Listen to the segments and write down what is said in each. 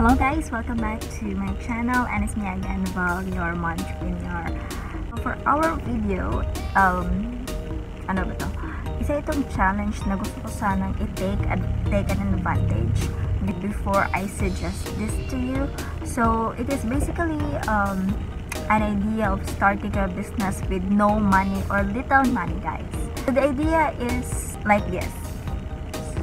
Hello guys, welcome back to my channel, and it's me again, Val, your Montrepreneur. For our video, ano ba to? Isa itong challenge na gusto ko sanang i-take an advantage before I suggest this to you. So it is basically an idea of starting a business with no money or little money, guys. So the idea is like this.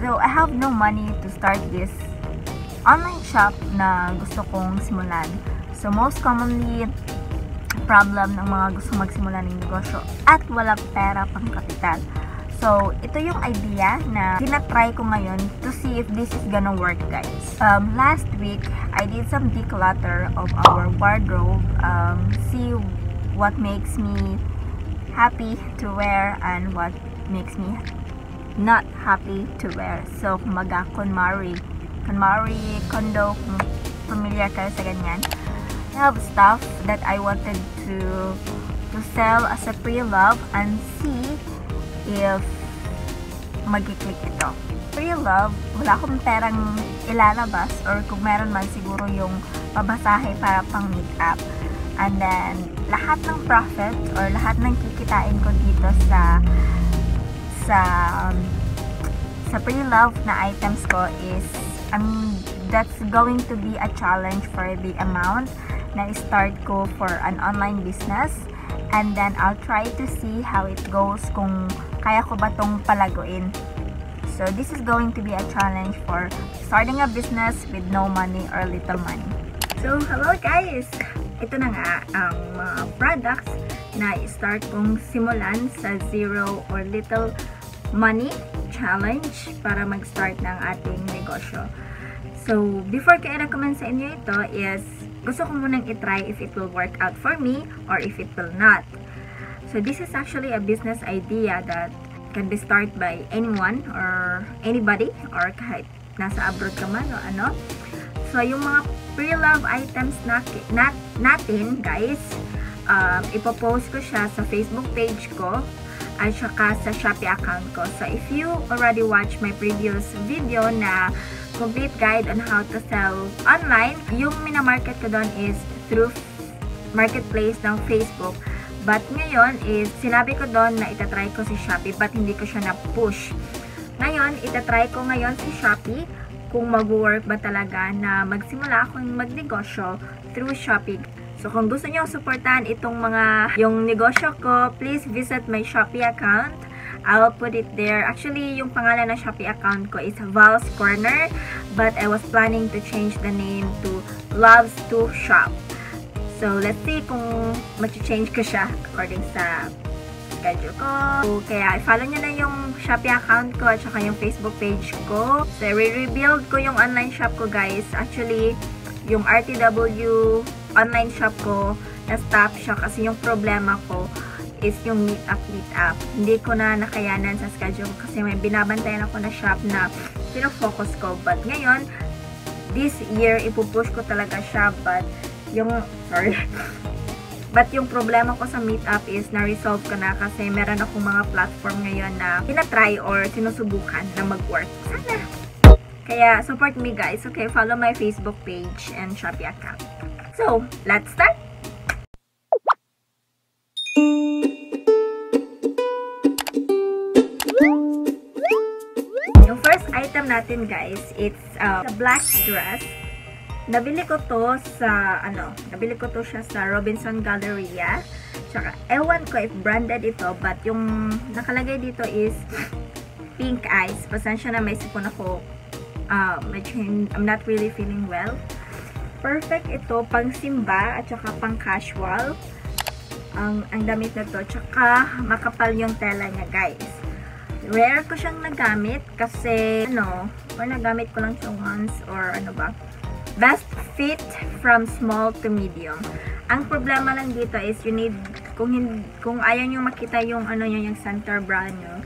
So I have no money to start this online shop na gusto kong simulan. So most commonly problem ng mga gusto magsimula ng negosyo at walang pera pang kapital. So ito yung idea na tinatry ko ngayon to see if this is gonna work, guys. Last week I did some declutter of our wardrobe, see what makes me happy to wear and what makes me not happy to wear. So kumaga KonMari, condo, kung familiar kayo sa ganyan. I have stuff that I wanted to sell as a pre-love and see if mag-click ito. Pre-love, wala akong perang ilalabas, or kung meron man siguro yung pabasahe para pang make-up. And then, lahat ng profit or lahat ng kikitain ko dito sa pre-love na items ko is, that's going to be a challenge for the amount na start ko for an online business, and then I'll try to see how it goes kung kaya ko ba tong palaguin. So this is going to be a challenge for starting a business with no money or little money. So hello guys! Ito na nga ang mga products na start kong simulan sa zero or little money challenge para mag-start ng ating negosyo. So, before ko i-recommend sa inyo ito is, gusto ko munang i-try if it will work out for me or if it will not. So, this is actually a business idea that can be started by anyone or anybody, or kahit nasa abroad ka man o ano. So, yung mga pre-love items natin, guys, ipopost ko siya sa Facebook page ko at saka sa Shopee account ko. So if you already watched my previous video na complete guide on how to sell online, yung minamarket ko doon is through marketplace ng Facebook. But ngayon is sinabi ko doon na itatry ko si Shopee, but hindi ko siya na-push. Ngayon, itatry ko ngayon si Shopee kung mag-work ba talaga na magsimula akong magnegosyo through Shopee. So, kung gusto nyo supportan itong yung negosyo ko, please visit my Shopee account. I will put it there. Actually, yung pangalan ng Shopee account ko is Val's Corner, but I was planning to change the name to Loves to Shop. So, let's see kung mag-change ko siya according sa schedule ko. So, kaya, follow nyo na yung Shopee account ko at saka yung Facebook page ko. So, re-rebuild ko yung online shop ko, guys. Actually, yung RTW online shop ko, na-stop siya kasi yung problema ko is yung meet up. Hindi ko na nakayanan sa schedule kasi may binabantayan ako na shop na pinofocus ko. But ngayon, this year, ipupush ko talaga siya. But yung problema ko sa meet up is na-resolve ko na kasi meron akong mga platform ngayon na pinatry or sinusubukan na mag-work. Sana! Kaya, support me guys. Okay, follow my Facebook page and Shopee account. So, let's start! Yung first item natin guys, it's a black dress. Nabili ko to siya sa Robinson Galleria. Tsaka, ewan ko if branded ito, but yung nakalagay dito is Pink Eyes. Pasensya na, may sipon ako. I'm not really feeling well. Perfect ito pang simba at saka pang casual ang damit na to, tsaka makapal yung tela niya guys. Rare ko siyang nagamit kasi nagamit ko lang siya once or best fit from small to medium. Ang problema lang dito is you need, kung ayaw nyo makita yung yung center bra nyo,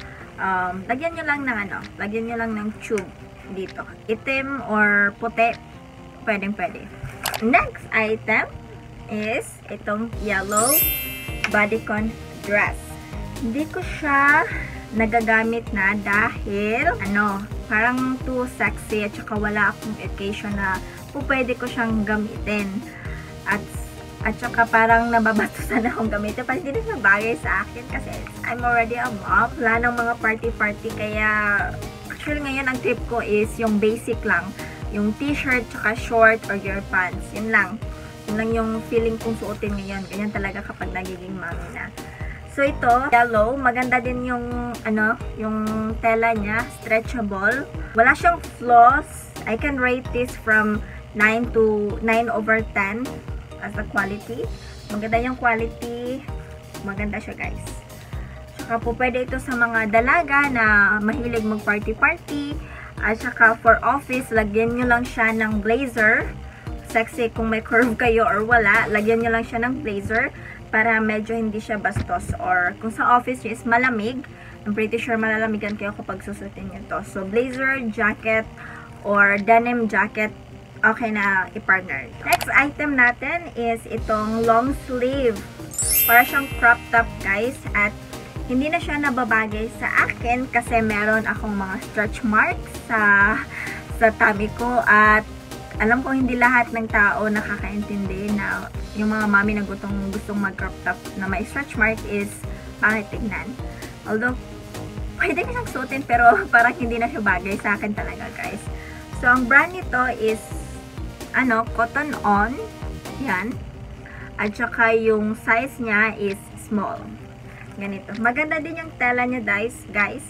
lagyan nyo lang ng tube dito, itim or puti, pwedeng. Next item is itong yellow bodycon dress. Hindi ko siya nagagamit na dahil parang too sexy at saka wala akong occasion na po pwede ko siyang gamitin. At saka parang nababatusan akong gamitin. Pati hindi na bagay sa akin kasi I'm already a mom. Wala ng mga party-party kaya actually ngayon ang trip ko is yung basic lang. Yung t-shirt, saka short or your pants. Yun lang. Yun lang yung feeling kong suotin ngayon. Ganyan talaga kapag nagiging mommy na. So ito, yellow. Maganda din yung, ano, yung tela niya. Stretchable. Wala siyang flaws. I can rate this from 9 over 10. As the quality. Maganda yung quality. Maganda siya, guys. Saka po pwede ito sa mga dalaga na mahilig mag-party-party. At saka for office, lagyan nyo lang siya ng blazer. Sexy kung may curve kayo or wala. Lagyan nyo lang siya ng blazer para medyo hindi siya bastos. Or kung sa office nyo is malamig, I'm pretty sure malalamigan kayo kapag susutin nyo to. So blazer, jacket, or denim jacket, okay na i-partner. Next item natin is itong long sleeve. Para siyang crop top, guys. At hindi na siya nababagay sa akin kasi meron akong mga stretch marks sa tummy ko. At alam ko hindi lahat ng tao nakakaintindi na yung mga mami na gustong mag-crop top na may stretch mark is pakitignan. Although, pwede ko siyang suotin pero parang hindi na siya bagay sa akin talaga, guys. So, ang brand nito is ano, Cotton On, yan. At saka yung size niya is small. Ganito. Maganda din yung tela niya, guys.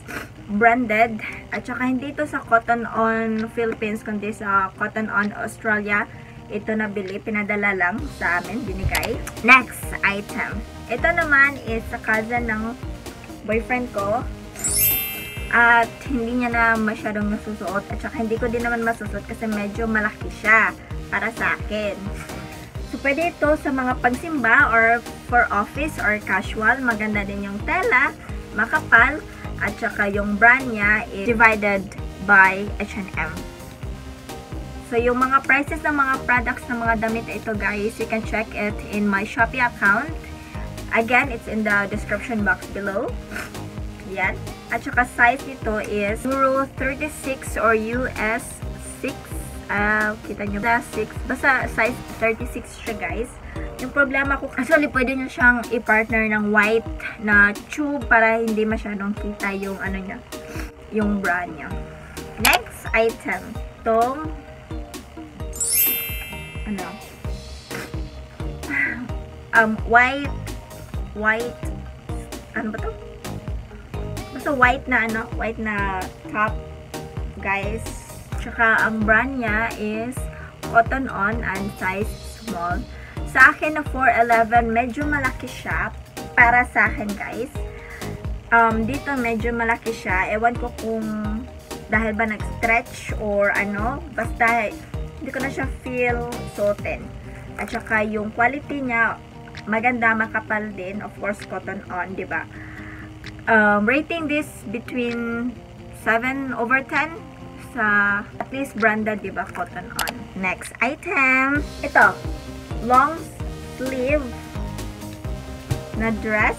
Branded. At saka hindi ito sa Cotton On Philippines, kundi sa Cotton On Australia. Ito nabili, pinadala lang sa amin, binigay. Next item. Ito naman is sa cousin ng boyfriend ko. At hindi niya na masyadong nasusuot. At saka hindi ko din naman masusuot kasi medyo malaki siya para sa akin. So pwede ito sa mga pagsimba or for office or casual. Maganda din yung tela, makapal. At saka yung brand niya is divided by H&M. So yung mga prices ng mga products ng mga damit ito, guys, you can check it in my Shopee account. Again, it's in the description box below. Yan. At saka size nito is Euro 36 or US 6. Kita nyo ba? 6. Basta size 36 siya, guys. Yung problema ko, actually pwede nyo siyang i-partner ng white na tube para hindi masyadong kita yung ano niya, yung bra niya. Next item. Itong ano? White. Ano ba to? So, white na top, guys. Tsaka, ang brand niya is Cotton On and size small. Sa akin na 411, medyo malaki siya. Para sa akin, guys. Dito, medyo malaki siya. Ewan ko kung dahil ba nag-stretch or ano. Basta, hindi ko na siya feel suotin. At saka, yung quality niya, maganda, makapal din. Of course, Cotton On, diba? Rating this between 7 over 10 sa at least branded, diba? Cotton On. Next item, ito, long sleeve na dress,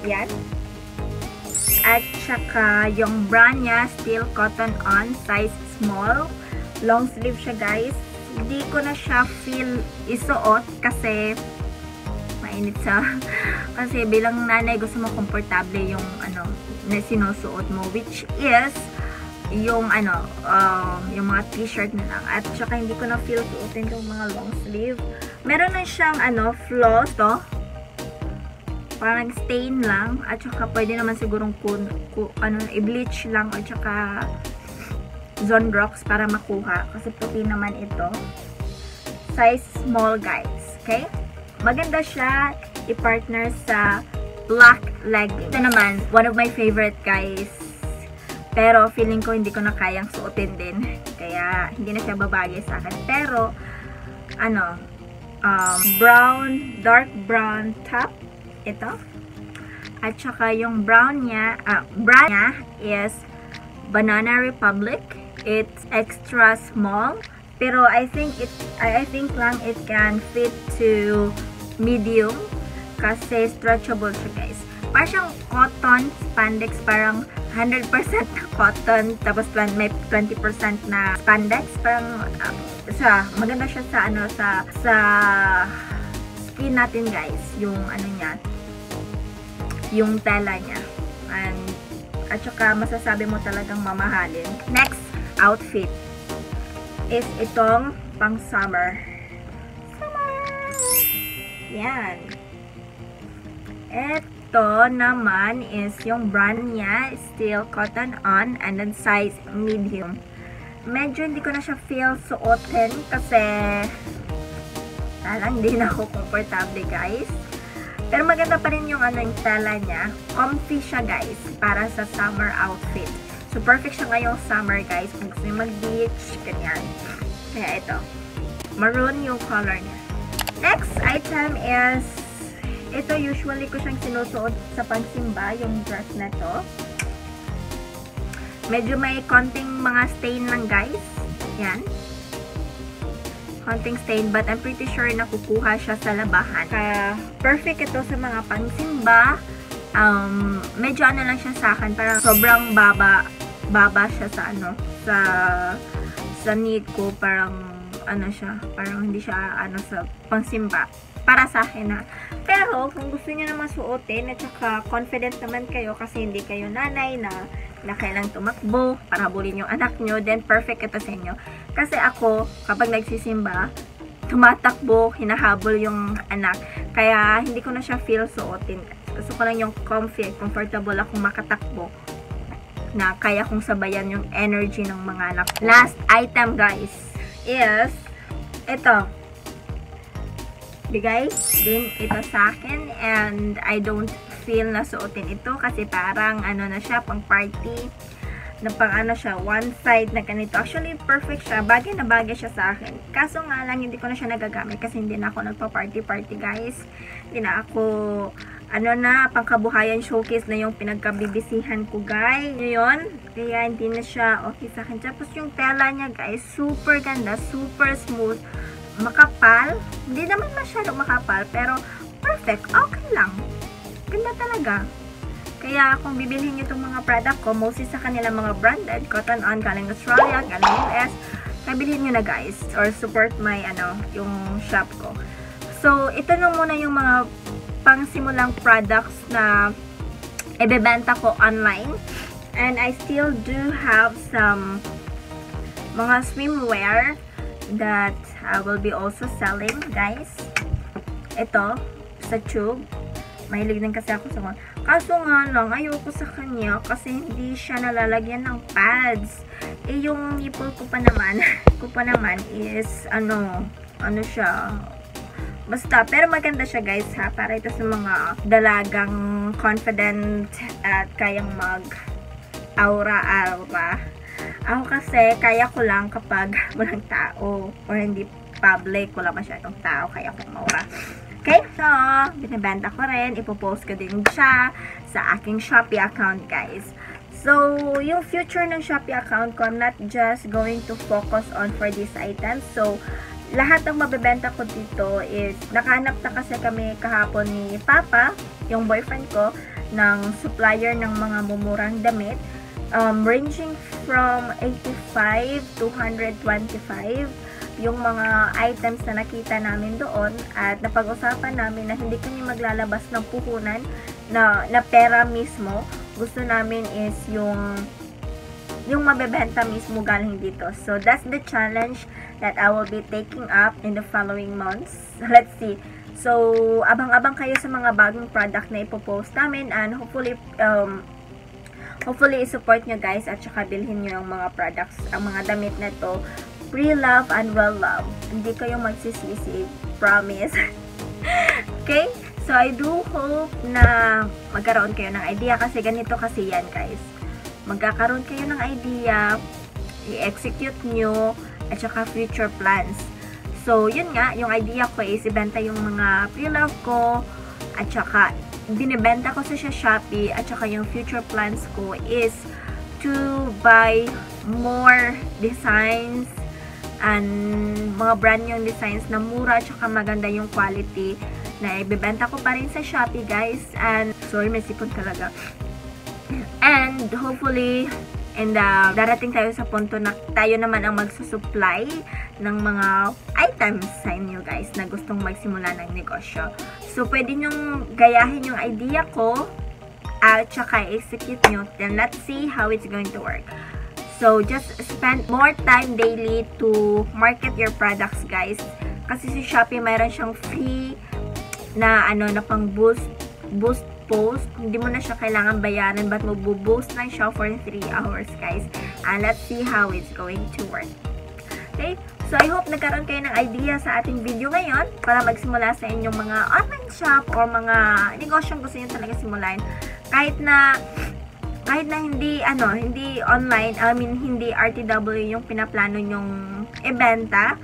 yan. At saka yung brand niya still Cotton On, size small. Long sleeve siya, guys. Hindi ko na siya feel isuot kasi mainit siya. Kasi bilang nanay, gusto mo komportable yung ano na sinusuot mo, which is yung ano, yung mga t-shirt na lang. At saka hindi ko na feel suotin yung mga long sleeve. Meron na siyang ano, flaws to. Parang stain lang. At saka pwede naman sigurong ano, i-bleach lang at saka Zondrox para makuha. Kasi puti naman ito. Size small, guys. Okay? Maganda siya i-partner sa black leggings. Ito naman, one of my favorite, guys. Pero feeling ko hindi ko na kayang suotin din. Kaya hindi na siya babagay sa akin. Pero, ano, brown, dark brown top. Ito. At saka yung brown niya, brand niya is Banana Republic. It's extra small. Pero I think lang it can fit to medium. Kasi stretchable siya, guys. Parang siyang cotton spandex, parang 100% cotton, tapos may 20% na spandex. Parang maganda siya sa ano, sa skin natin, guys, yung ano niya, yung tela niya. At saka masasabi mo talagang mamahalin. Next outfit is itong pang summer. Yan. Ito naman is yung brand niya, still Cotton On, and then size medium. Medyo hindi ko na siya feel suotin kasi parang hindi na ako comfortable, guys. Pero maganda pa rin yung ano, yung tela niya. Comfy siya, guys, para sa summer outfit. So perfect siya ngayong summer, guys, kung gusto niyo mag-beach, ganyan. Kaya ito, maroon yung color niya. Next item is, ito usually ko siyang sinusuot sa pagsimba, yung dress na to. Medyo may konting mga stain lang, guys. Yan. Konting stain, but I'm pretty sure nakukuha siya sa labahan. Kaya perfect ito sa mga pangsimba. Medyo ano lang siya sa akin, parang sobrang baba siya sa ano, sa need ko, parang ano siya, parang hindi siya ano sa pangsimba para sa akin, ha. Pero kung gusto niyo naman suotin at saka confident naman kayo kasi hindi kayo nanay na kailangang tumakbo para habulin yung anak niyo, then perfect ito sa inyo. Kasi ako, kapag nagsisimba, tumatakbo, hinahabol yung anak, kaya hindi ko na siya feel suotin. Gusto ko lang yung comfy, comfortable akong makatakbo na kaya kong sabayan yung energy ng mga anak. Last item, guys, is ito. Bigay din ito sa akin and I don't feel na suotin ito kasi parang ano na siya, pang party na, pang ano siya, one side na ganito. Actually perfect siya, bagay na bagay siya sa akin, kaso nga lang hindi ko na siya nagagamit kasi hindi na ako nagpa-party, guys. Hindi na ako ano na, pangkabuhayan showcase na yung pinagkabibisihan ko, guys. Yun, kaya hindi na siya okay sa akin. Tapos yung tela niya, guys, super ganda, super smooth, makapal. Hindi naman masyado makapal, pero perfect, okay lang. Ganda talaga. Kaya kung bibilhin nyo itong mga product ko, mostly sa kanila mga branded, Cotton On, galing Australia, galing US, nabilihin nyo na, guys, or support my ano, yung shop ko. So, ito na muna yung mga pangsimulang products na ibebenta ko online, and I still do have some mga swimwear that I will be also selling, guys. Ito sa tube, mahilig din kasi ako sa mga, kaso nga lang ayoko sa kanya kasi hindi siya nalalagyan ng pads. Eh yung nipple ko pa naman is ano siya. Basta, pero maganda siya, guys, ha, para ito sa mga dalagang confident at kayang mag-aura-aura. Ako kasi, kaya ko lang kapag walang tao or hindi public, wala masyadong tao, kaya ko maura. Okay, so, binibenta ko rin, ipopost ko din siya sa aking Shopee account, guys. So, yung future ng Shopee account ko, I'm not just going to focus on for these items, so, lahat ng mabibenta ko dito is, nakahanap na kasi kami kahapon ni Papa, yung boyfriend ko, ng supplier ng mga mumurang damit, ranging from 85 to 125 yung mga items na nakita namin doon, at napag-usapan namin na hindi kami maglalabas ng puhunan na pera mismo. Gusto namin is yung mabebenta mismo galing dito. So, that's the challenge that I will be taking up in the following months. Let's see. So, abang-abang kayo sa mga bagong product na ipopost namin, and hopefully i-support nyo, guys, at saka bilhin nyo yung mga products, ang mga damit na to. Pre-love and well-love. Hindi kayo magsisisi. Promise. Okay? So, I do hope na magkaroon kayo ng idea kasi ganito kasi yan, guys. Magkakaroon kayo ng idea, i-execute nyo, at saka future plans. So, yun nga, yung idea ko is ibenta yung mga pre-love ko, at saka binibenta ko sa Shopee, at saka yung future plans ko is to buy more designs and mga brand new designs na mura at saka maganda yung quality na ibibenta ko pa rin sa Shopee, guys. And, sorry, may sipon talaga. And hopefully, darating tayo sa punto na tayo naman ang magsusupply ng mga items sa inyo guys na gustong magsimula ng negosyo. So, pwede nyong gayahin yung idea ko at saka execute nyo. Then, let's see how it's going to work. So, just spend more time daily to market your products guys. Kasi si Shopee mayroon siyang free na na pang boost post. Hindi mo na siya kailangan bayaran but magbo-boost lang siya for 3 hours guys. And let's see how it's going to work. Okay? So I hope nagkaroon kayo ng idea sa ating video ngayon para magsimula sa inyong mga online shop or mga negosyong gusto niyo talaga simulain. Kahit na hindi hindi online, hindi RTW yung pinaplano nyong ibenta.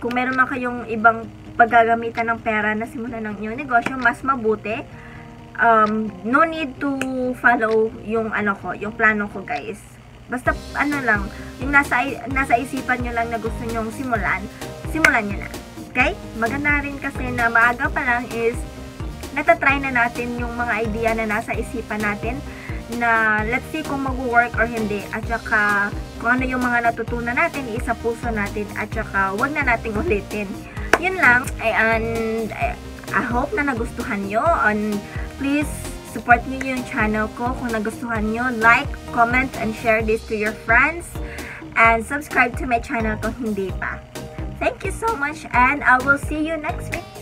Kung meron man kayong ibang paggagamitan ng pera na simula ng inyong negosyo, mas mabuti. No need to follow yung yung plano ko guys. Basta lang, yung nasa isipan nyo lang na gusto nyong simulan, simulan nyo na. Okay? Maganda rin kasi na maaga pa lang is natatry na natin yung mga idea na nasa isipan natin na let's see kung mag-work or hindi. At saka kung ano yung mga natutunan natin, isa puso natin at saka wag na nating ulitin. Yun lang. And I hope na nagustuhan nyo. Please support nyo yung channel ko kung nagustuhan nyo. Like, comment, and share this to your friends. And subscribe to my channel kung hindi pa. Thank you so much and I will see you next week.